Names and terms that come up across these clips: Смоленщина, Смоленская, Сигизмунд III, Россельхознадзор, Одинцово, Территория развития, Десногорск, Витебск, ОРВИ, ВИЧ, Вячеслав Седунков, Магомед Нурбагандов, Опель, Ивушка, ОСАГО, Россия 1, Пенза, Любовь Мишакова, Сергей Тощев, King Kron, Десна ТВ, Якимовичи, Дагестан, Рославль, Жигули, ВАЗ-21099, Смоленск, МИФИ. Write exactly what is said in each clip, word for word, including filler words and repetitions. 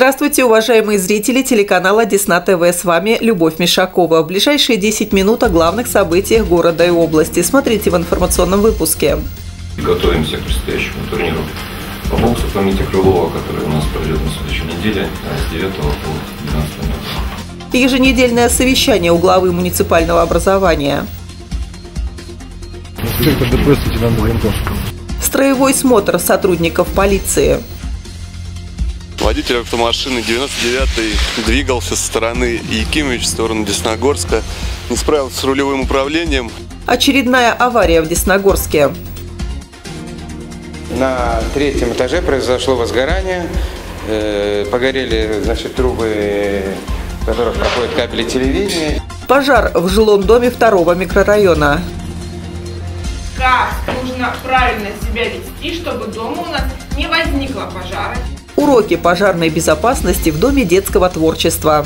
Здравствуйте, уважаемые зрители телеканала Десна ТВ. С вами Любовь Мишакова. В ближайшие десять минут о главных событиях города и области. Смотрите в информационном выпуске. Готовимся к предстоящему турниру по боксу памяти Крылова, который у нас пройдет на следующей неделе с девятого по двенадцатое. Еженедельное совещание у главы муниципального образования. Строевой смотр сотрудников полиции. Водитель автомашины девяносто девятой двигался со стороны Якимовича в сторону Десногорска. Не справился с рулевым управлением. Очередная авария в Десногорске. На третьем этаже произошло возгорание. Погорели, значит, трубы, в которых проходят кабели телевидения. Пожар в жилом доме второго микрорайона. Как нужно правильно себя вести, чтобы дома у нас не возникло пожара. Уроки пожарной безопасности в Доме детского творчества.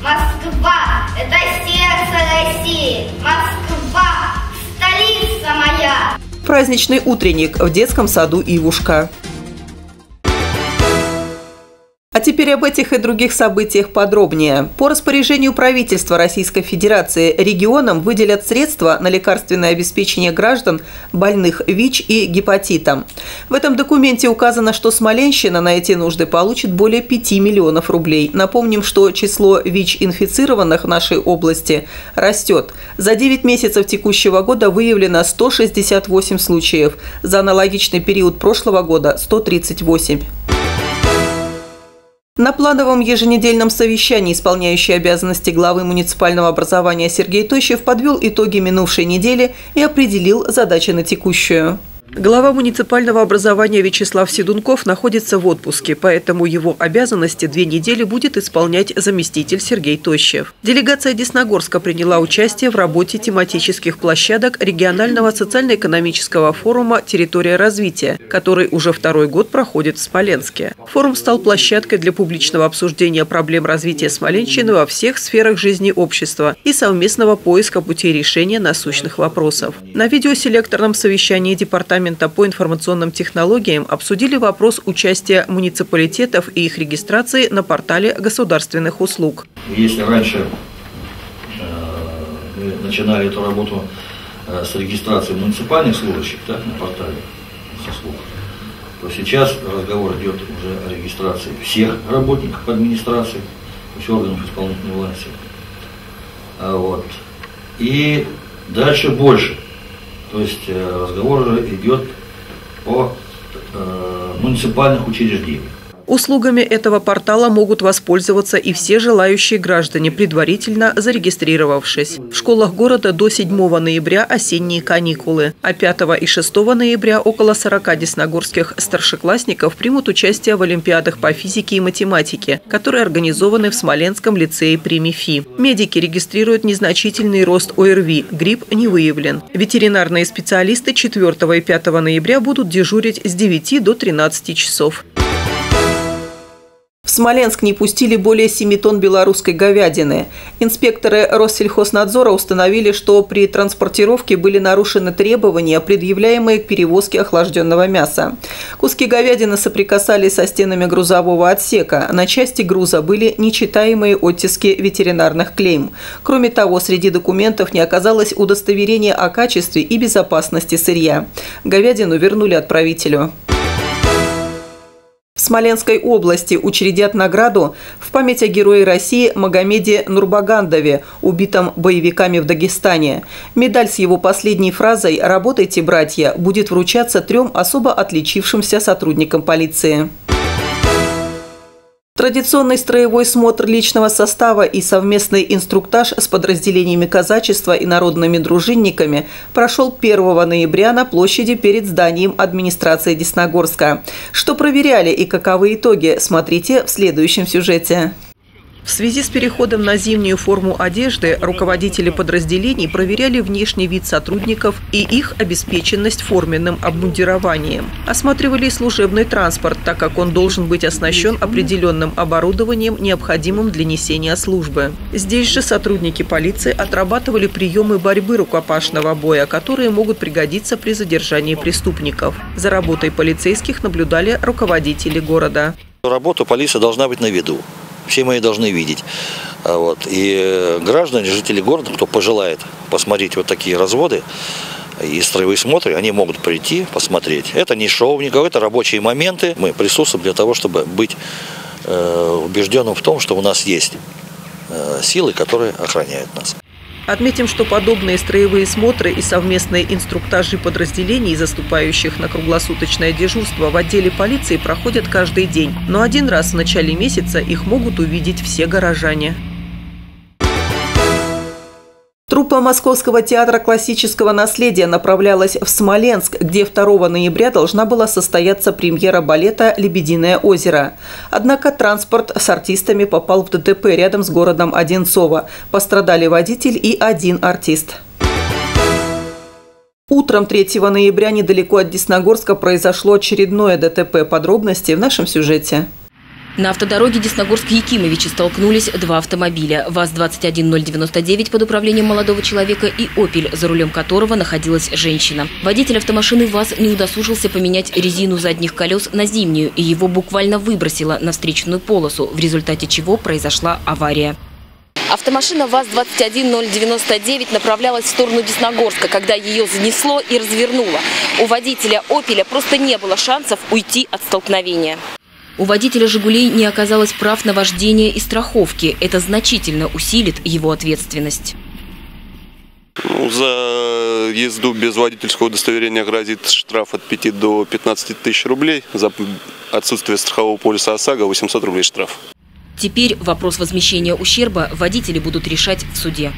Москва – это сердце России! Москва – столица моя! Праздничный утренник в детском саду «Ивушка». А теперь об этих и других событиях подробнее. По распоряжению правительства Российской Федерации регионам выделят средства на лекарственное обеспечение граждан, больных ВИЧ и гепатитом. В этом документе указано, что Смоленщина на эти нужды получит более пяти миллионов рублей. Напомним, что число ВИЧ-инфицированных в нашей области растет. За девять месяцев текущего года выявлено сто шестьдесят восемь случаев. За аналогичный период прошлого года – сто тридцать восемь. На плановом еженедельном совещании исполняющий обязанности главы муниципального образования Сергей Тощев подвел итоги минувшей недели и определил задачи на текущую. Глава муниципального образования Вячеслав Седунков находится в отпуске, поэтому его обязанности две недели будет исполнять заместитель Сергей Тощев. Делегация Десногорска приняла участие в работе тематических площадок регионального социально-экономического форума «Территория развития», который уже второй год проходит в Смоленске. Форум стал площадкой для публичного обсуждения проблем развития Смоленщины во всех сферах жизни общества и совместного поиска путей решения насущных вопросов. На видеоселекторном совещании департамента по информационным технологиям обсудили вопрос участия муниципалитетов и их регистрации на портале государственных услуг. Если раньше мы начинали эту работу с регистрации муниципальных служащих, да, на портале услуг, то сейчас разговор идет уже о регистрации всех работников администрации, всех органов исполнительной власти. Вот. И дальше больше. То есть разговор идет о э, муниципальных учреждениях. Услугами этого портала могут воспользоваться и все желающие граждане, предварительно зарегистрировавшись. В школах города до седьмого ноября осенние каникулы, а пятого и шестого ноября около сорока десногорских старшеклассников примут участие в олимпиадах по физике и математике, которые организованы в Смоленском лицее при МИФИ. Медики регистрируют незначительный рост ОРВИ, грипп не выявлен. Ветеринарные специалисты четвёртого и пятого ноября будут дежурить с девяти до тринадцати часов. В Смоленск не пустили более семи тонн белорусской говядины. Инспекторы Россельхознадзора установили, что при транспортировке были нарушены требования, предъявляемые к перевозке охлажденного мяса. Куски говядины соприкасались со стенами грузового отсека. На части груза были нечитаемые оттиски ветеринарных клейм. Кроме того, среди документов не оказалось удостоверения о качестве и безопасности сырья. Говядину вернули отправителю. В Смоленской области учредят награду в память о Герое России Магомеде Нурбагандове, убитом боевиками в Дагестане. Медаль с его последней фразой «Работайте, братья» будет вручаться трем особо отличившимся сотрудникам полиции. Традиционный строевой смотр личного состава и совместный инструктаж с подразделениями казачества и народными дружинниками прошел первого ноября на площади перед зданием администрации Десногорска. Что проверяли и каковы итоги, смотрите в следующем сюжете. В связи с переходом на зимнюю форму одежды руководители подразделений проверяли внешний вид сотрудников и их обеспеченность форменным обмундированием. Осматривали служебный транспорт, так как он должен быть оснащен определенным оборудованием, необходимым для несения службы. Здесь же сотрудники полиции отрабатывали приемы борьбы рукопашного боя, которые могут пригодиться при задержании преступников. За работой полицейских наблюдали руководители города. Работа полиции должна быть на виду. Все мы ее должны видеть. Вот. И граждане, жители города, кто пожелает посмотреть вот такие разводы и строевые смотры, они могут прийти, посмотреть. Это не шоу никакое, это рабочие моменты. Мы присутствуем для того, чтобы быть э, убежденным в том, что у нас есть э, силы, которые охраняют нас. Отметим, что подобные строевые смотры и совместные инструктажи подразделений, заступающих на круглосуточное дежурство в отделе полиции, проходят каждый день. Но один раз в начале месяца их могут увидеть все горожане. Труппа Московского театра классического наследия направлялась в Смоленск, где второго ноября должна была состояться премьера балета «Лебединое озеро». Однако транспорт с артистами попал в ДТП рядом с городом Одинцово. Пострадали водитель и один артист. Утром третьего ноября недалеко от Десногорска произошло очередное ДТП. Подробности в нашем сюжете. На автодороге Десногорск-Якимовичи столкнулись два автомобиля – ВАЗ двадцать один ноль девяносто девять под управлением молодого человека и «Опель», за рулем которого находилась женщина. Водитель автомашины ВАЗ не удосужился поменять резину задних колес на зимнюю, и его буквально выбросило на встречную полосу, в результате чего произошла авария. Автомашина ВАЗ двадцать один ноль девяносто девять направлялась в сторону Десногорска, когда ее занесло и развернуло. У водителя «Опеля» просто не было шансов уйти от столкновения. У водителя «Жигулей» не оказалось прав на вождение и страховки. Это значительно усилит его ответственность. Ну, за езду без водительского удостоверения грозит штраф от пяти до пятнадцати тысяч рублей. За отсутствие страхового полиса ОСАГО восемьсот рублей штраф. Теперь вопрос возмещения ущерба водители будут решать в суде.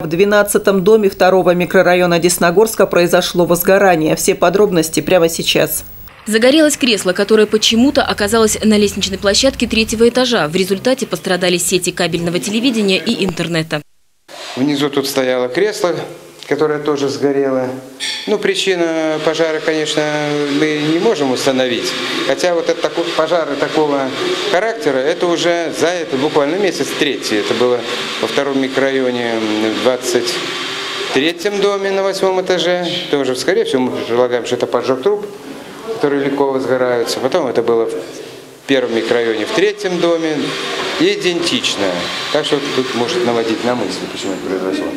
В двенадцатом доме второго микрорайона Десногорска произошло возгорание. Все подробности прямо сейчас. Загорелось кресло, которое почему-то оказалось на лестничной площадке третьего этажа. В результате пострадали сети кабельного телевидения и интернета. Внизу тут стояло кресло, которое тоже сгорело. Ну, причина пожара, конечно, мы не можем установить. Хотя вот это, пожары такого характера, это уже за это буквально месяц третий. Это было во втором микрорайоне, в двадцать третьем доме на восьмом этаже. Тоже, скорее всего, мы предполагаем, что это поджог труб, которые легко возгораются. Потом это было в первом микрорайоне, в третьем доме. Идентично. Так что тут может наводить на мысли, почему это произошло.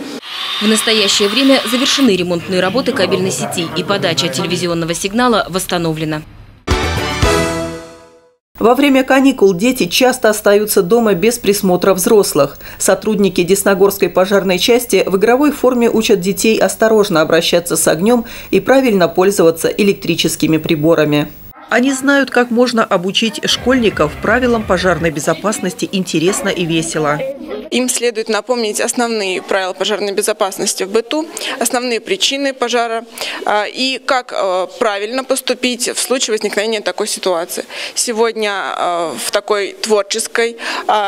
В настоящее время завершены ремонтные работы кабельной сети, и подача телевизионного сигнала восстановлена. Во время каникул дети часто остаются дома без присмотра взрослых. Сотрудники Десногорской пожарной части в игровой форме учат детей осторожно обращаться с огнем и правильно пользоваться электрическими приборами. Они знают, как можно обучить школьников правилам пожарной безопасности интересно и весело. Им следует напомнить основные правила пожарной безопасности в быту, основные причины пожара и как правильно поступить в случае возникновения такой ситуации. Сегодня в такой творческой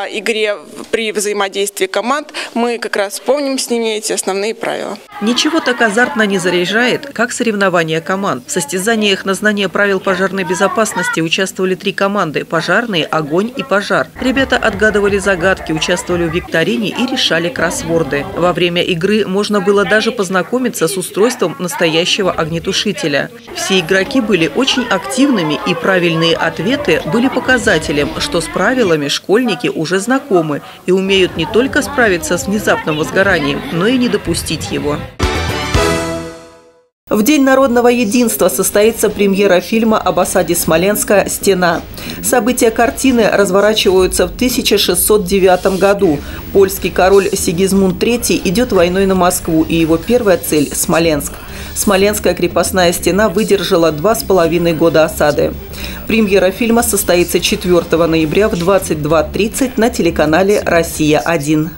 игре при взаимодействии команд мы как раз вспомним с ними эти основные правила. Ничего так азартно не заряжает, как соревнования команд. В состязаниях на знание правил пожарной безопасности участвовали три команды – пожарные, огонь и пожар. Ребята отгадывали загадки, участвовали в викторине и решали кроссворды. Во время игры можно было даже познакомиться с устройством настоящего огнетушителя. Все игроки были очень активными, и правильные ответы были показателем, что с правилами школьники уже знакомы и умеют не только справиться с внезапным возгоранием, но и не допустить его. В День народного единства состоится премьера фильма об осаде Смоленска «Стена». События картины разворачиваются в тысяча шестьсот девятом году. Польский король Сигизмунд третий идет войной на Москву, и его первая цель – Смоленск. Смоленская крепостная стена выдержала два с половиной года осады. Премьера фильма состоится четвёртого ноября в двадцать два тридцать на телеканале «Россия один».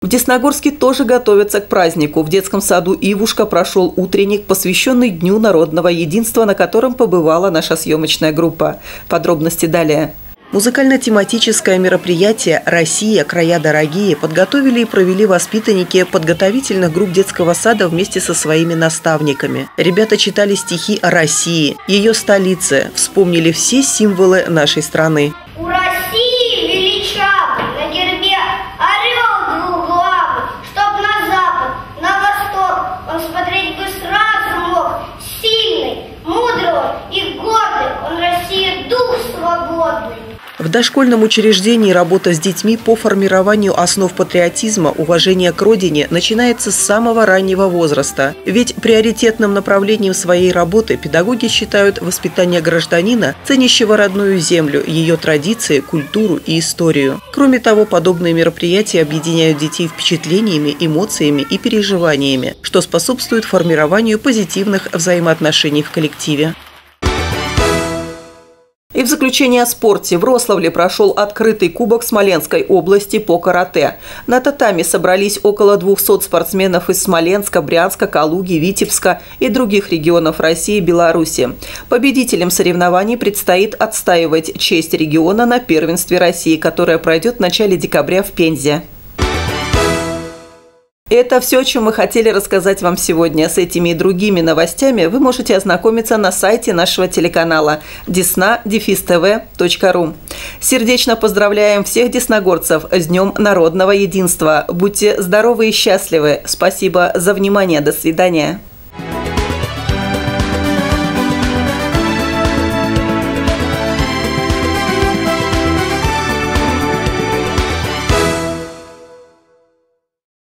В Десногорске тоже готовятся к празднику. В детском саду «Ивушка» прошел утренник, посвященный Дню народного единства, на котором побывала наша съемочная группа. Подробности далее. Музыкально-тематическое мероприятие «Россия. Края дорогие» подготовили и провели воспитанники подготовительных групп детского сада вместе со своими наставниками. Ребята читали стихи о России, ее столице, вспомнили все символы нашей страны. Смотреть бы сразу мог В дошкольном учреждении работа с детьми по формированию основ патриотизма, уважения к родине начинается с самого раннего возраста. Ведь приоритетным направлением своей работы педагоги считают воспитание гражданина, ценящего родную землю, ее традиции, культуру и историю. Кроме того, подобные мероприятия объединяют детей впечатлениями, эмоциями и переживаниями, что способствует формированию позитивных взаимоотношений в коллективе. И в заключение о спорте. В Рославле прошел открытый кубок Смоленской области по карате. На татами собрались около двухсот спортсменов из Смоленска, Брянска, Калуги, Витебска и других регионов России и Беларуси. Победителям соревнований предстоит отстаивать честь региона на первенстве России, которое пройдет в начале декабря в Пензе. Это все, о чем мы хотели рассказать вам сегодня. С этими и другими новостями вы можете ознакомиться на сайте нашего телеканала десна дефис тэ вэ точка ру. Сердечно поздравляем всех десногорцев с Днем народного единства. Будьте здоровы и счастливы. Спасибо за внимание. До свидания.